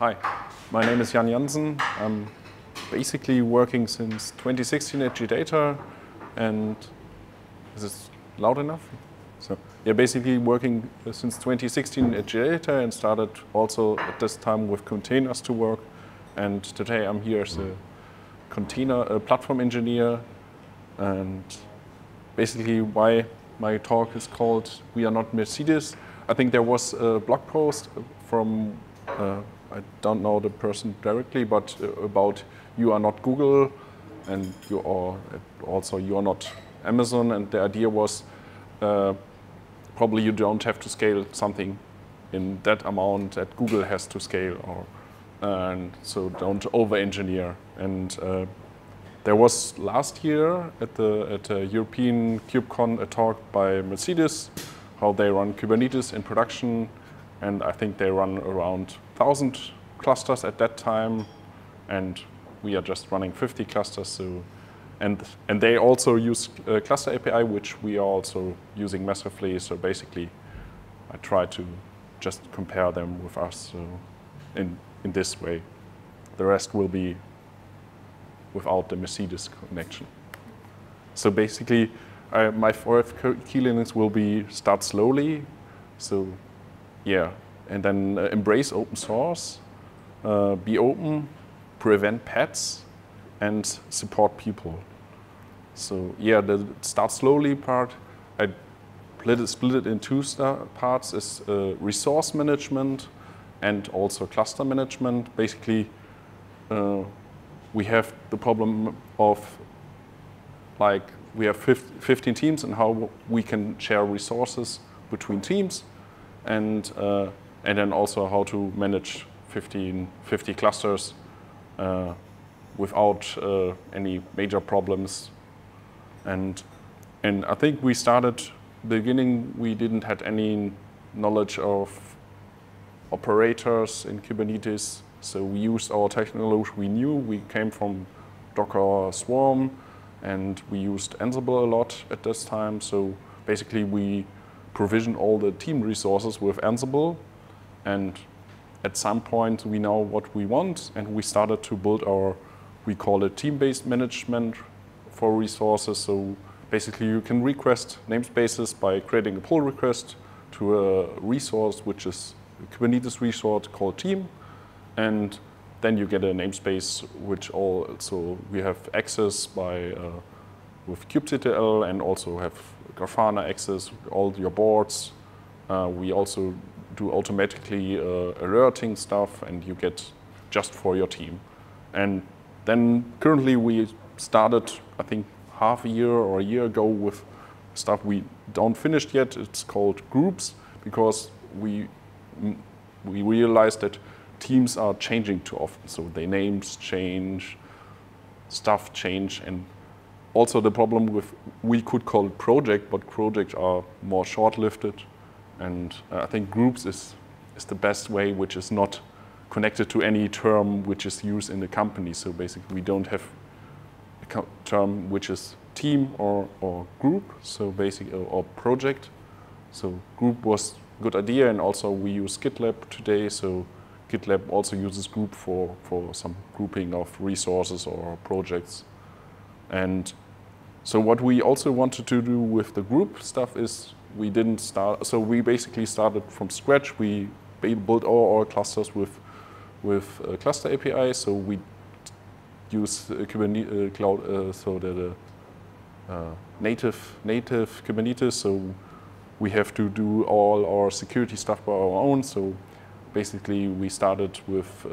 Hi, my name is Jan Jansen. I'm basically working since 2016 at G DATA, and is this loud enough? So yeah, basically working since 2016 at G DATA and started also at this time with containers to work. And today I'm here as a platform engineer. And basically why my talk is called "We Are Not Mercedes." I think there was a blog post from, I don't know the person directly, but about "You Are Not Google" and "You Are also You Are Not Amazon." And the idea was probably you don't have to scale something in that amount that Google has to scale, and so don't over-engineer. And there was last year at the European KubeCon a talk by Mercedes, how they run Kubernetes in production, and I think they run around 1,000 clusters at that time, and we are just running 50 clusters. So, and they also use Cluster API, which we are also using massively. So basically, I try to just compare them with us. So in this way, the rest will be without the Mercedes connection. So basically, my 4F key learnings will be start slowly. So yeah, and then embrace open source, be open, prevent pets, and support people. So yeah, the start slowly part, I split it in two parts, is resource management and also cluster management. Basically, we have the problem of, like, we have 15 teams and how we can share resources between teams, and then also how to manage 50 clusters without any major problems. And I think we started, beginning, we didn't have any knowledge of operators in Kubernetes. So we used our technology we knew. We came from Docker Swarm, and we used Ansible a lot at this time. So basically, we provision all the team resources with Ansible. And at some point, we know what we want, and we started to build our, we call it team-based management for resources. So basically, you can request namespaces by creating a pull request to a resource, which is a Kubernetes resource called team. And then you get a namespace, which also we have access by with kubectl, and also have Grafana access, all your boards. We also do automatically alerting stuff, and you get just for your team. And then currently we started, I think, half a year or a year ago with stuff we don't finish yet. It's called groups, because we realized that teams are changing too often, so their names change, stuff change, and also the problem with, we could call it project, but projects are more short-lived, and I think groups is the best way, which is not connected to any term which is used in the company. So basically, we don't have a term which is team or group, so basically, or project. So group was a good idea, and also we use GitLab today, so GitLab also uses group for some grouping of resources or projects. And so what we also wanted to do with the group stuff is we didn't start, so we basically started from scratch. We built all our clusters with Cluster API, so we use Kubernetes cloud, so the native Kubernetes, so we have to do all our security stuff by our own. So basically, we started with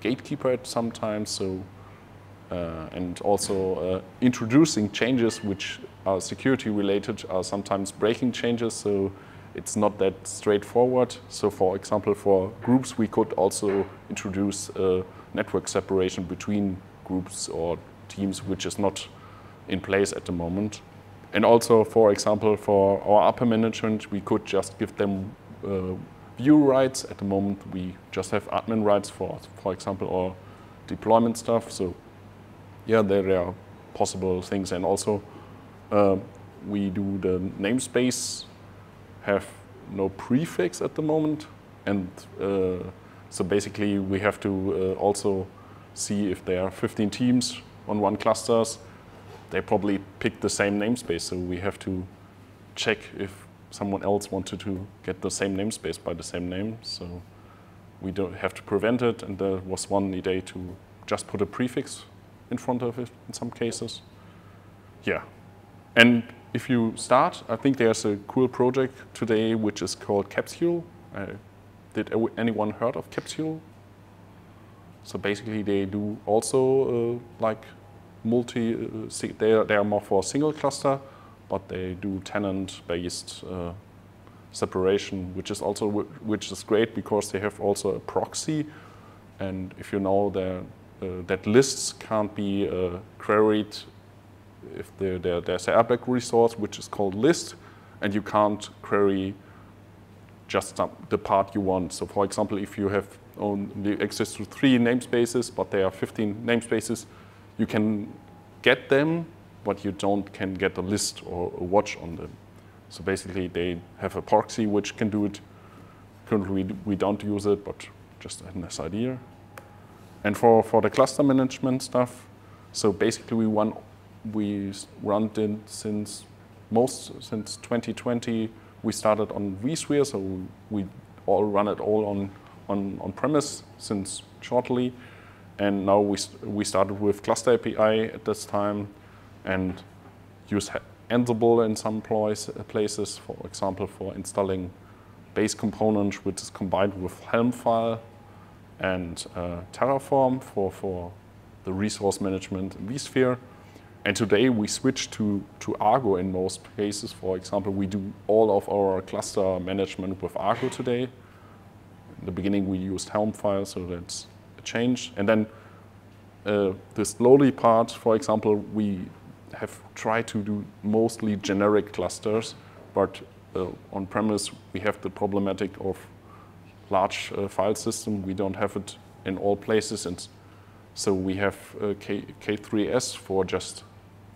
Gatekeeper at some time, so, and also introducing changes which are security related are sometimes breaking changes, so it's not that straightforward. So for example, for groups, we could also introduce network separation between groups or teams, which is not in place at the moment. And also, for example, for our upper management, we could just give them view rights. At the moment, we just have admin rights for example, or deployment stuff. So yeah, there are possible things. And also, we do the namespace, have no prefix at the moment. And So basically, we have to also see if there are 15 teams on one clusters. They probably picked the same namespace, so we have to check if someone else wanted to get the same namespace by the same name. So we don't have to prevent it. And there was one idea to just put a prefix in front of it in some cases. Yeah. And if you start, I think there's a cool project today which is called Capsule. Did anyone heard of Capsule? So basically, they do also like multi. They are more for single cluster, but they do tenant-based separation, which is also which is great because they have also a proxy. And if you know that lists can't be queried if there's an Airback resource which is called list, and you can't query just the part you want. So for example, if you have only access to 3 namespaces, but there are 15 namespaces, you can get them, but you can get a list or a watch on them. So basically, they have a proxy which can do it. Currently, we don't use it, but just a nice idea. And for the cluster management stuff, so basically, we run it since 2020. We started on vSphere, so we run it all on premise since shortly, and now we started with Cluster API at this time, and use Ansible in some places, for example, for installing base components, which is combined with Helm file, and Terraform for the resource management in vSphere. And today we switch to Argo in most cases. For example, we do all of our cluster management with Argo today. In the beginning, we used Helm files, so that's a change. And then the slowly part, for example, we have tried to do mostly generic clusters, but on premise, we have the problematic of large file system. We don't have it in all places. And so we have K3S for just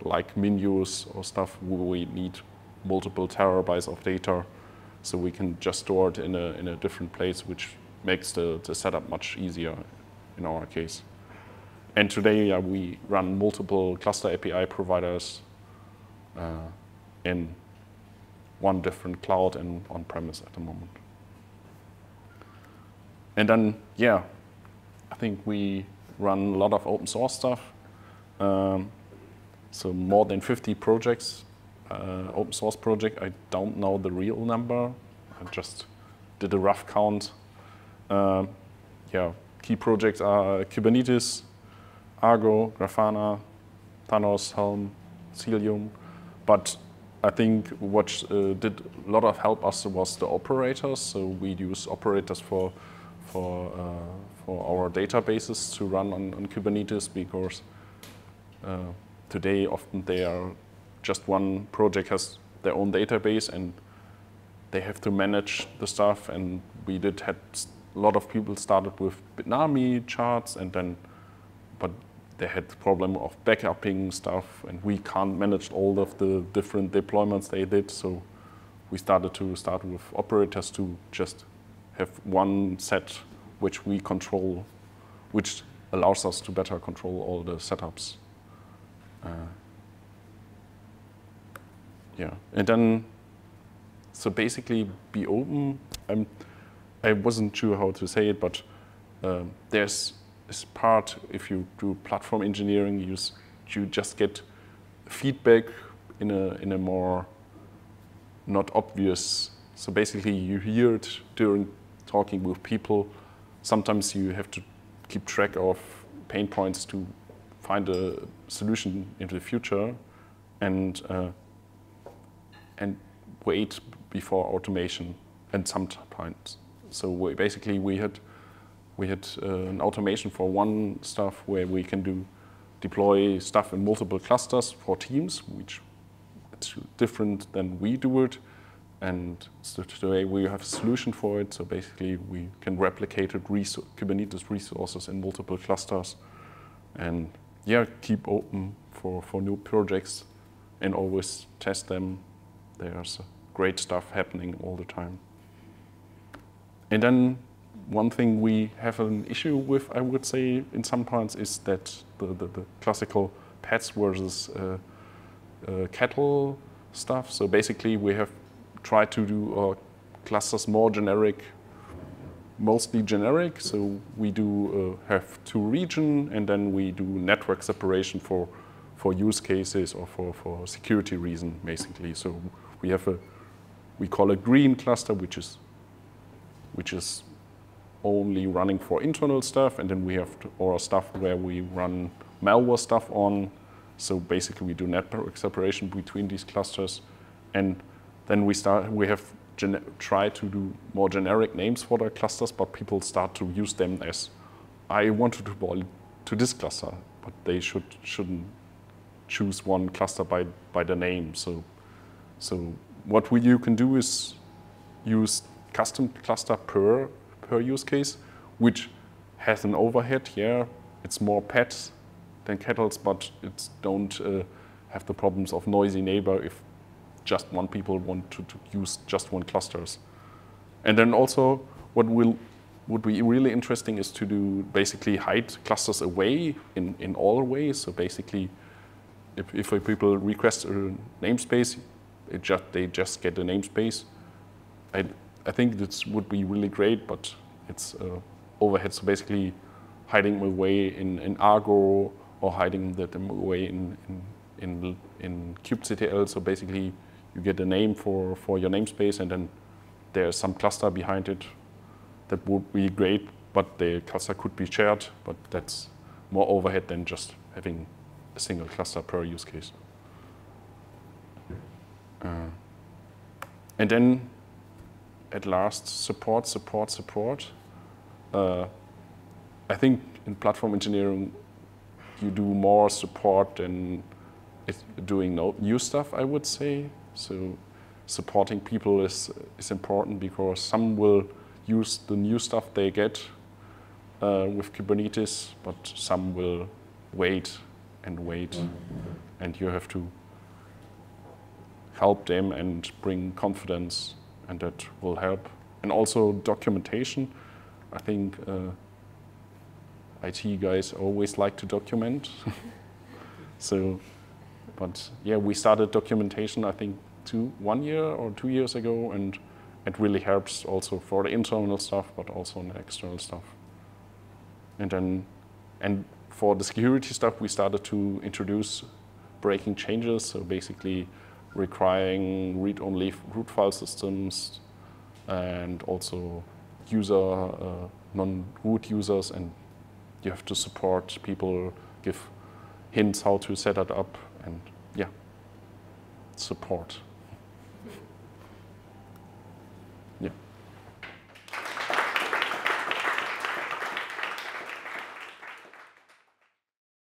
like menus or stuff where we need multiple terabytes of data, so we can just store it in a different place, which makes the setup much easier in our case. And today we run multiple cluster API providers in one different cloud and on-premise at the moment. And then, yeah, I think we run a lot of open source stuff. So more than 50 projects, open source project. I don't know the real number. I just did a rough count. Yeah, key projects are Kubernetes, Argo, Grafana, Thanos, Helm, Cilium. But I think what did a lot of help us was the operators. So we use operators for our databases to run on Kubernetes, because today often they are just one project has their own database and they have to manage the stuff. And we had a lot of people started with Bitnami charts, and then but they had the problem of backupping stuff, and we can't manage all of the different deployments they did. So we started with operators to just have one set which we control, which allows us to better control all the setups. Yeah, and then, so basically be open. I wasn't sure how to say it, but there's this part, if you do platform engineering, you just get feedback in a more not obvious. So basically you hear it during talking with people. Sometimes you have to keep track of pain points to find a solution into the future, and wait before automation. And sometimes, so basically we had an automation for one stuff where we can deploy stuff in multiple clusters for teams, which it's different than we do it. And so today we have a solution for it. So basically, we can replicate Kubernetes resources in multiple clusters, and yeah, keep open for new projects, and always test them. There's great stuff happening all the time. And then one thing we have an issue with, I would say, in some parts, is that the classical pets versus cattle stuff. So basically, we have tried to do our clusters more generic, mostly generic. So we do have two regions, and then we do network separation for use cases or for security reason, basically. So we have a, we call a green cluster, which is only running for internal stuff, and then we have our stuff where we run malware stuff on. So basically, we do network separation between these clusters, and then we try to do more generic names for the clusters, but people start to use them as, I wanted to boil to this cluster, but they shouldn't choose one cluster by the name. So what you can do is use custom cluster per use case, which has an overhead. Yeah, it's more pets than kettles, but it don't have the problems of noisy neighbor if just one people want to use just one clusters. And then also what would be really interesting is to do basically hide clusters away in all ways. So basically, if people request a namespace, they just get a namespace. I think this would be really great, but it's overhead. So basically, hiding away in Argo or hiding them away in kubectl. So basically, you get a name for your namespace, and then there's some cluster behind it. That would be great, but the cluster could be shared. But that's more overhead than just having a single cluster per use case. And then, at last, support. I think in platform engineering, you do more support than doing new stuff, I would say. So supporting people is important, because some will use the new stuff they get with Kubernetes, but some will wait. Mm-hmm. And you have to help them and bring confidence, and that will help. And also documentation. I think IT guys always like to document. So, but yeah, we started documentation, I think, 1 year or 2 years ago, and it really helps also for the internal stuff, but also on the external stuff. And for the security stuff, we started to introduce breaking changes. So basically, requiring read-only root file systems, and also user non-root users, and you have to support people, give hints how to set it up, and yeah, support.